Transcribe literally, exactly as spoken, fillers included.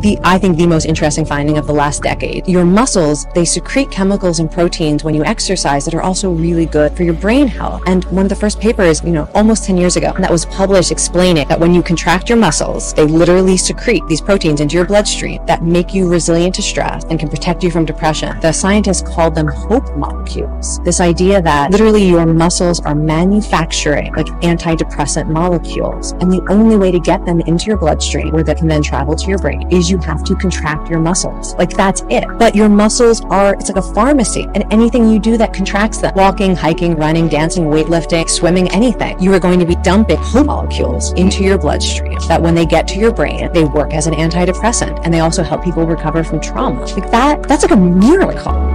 the, I think, the most interesting finding of the last decade. Your muscles, they secrete chemicals and proteins when you exercise that are also really good for your brain health. And one of the first papers, you know, almost ten years ago, that was published explaining that when you contract your muscles, they literally secrete these proteins into your bloodstream that make you resilient to stress and can protect you from depression. The scientists called them hope molecules. This idea that literally your muscles are manufacturing like antidepressant molecules, and the only way to get them into your bloodstream where they can then travel to your brain is you have to contract your muscles. Like, that's it. But your muscles are, it's like a pharmacy, and anything you do that contracts them, walking, hiking, running, dancing, weightlifting, swimming, anything, you are going to be dumping hope molecules into your bloodstream that when they get to your brain, they work as an antidepressant, and they also help people recover from trauma. Like that, that's like a miracle.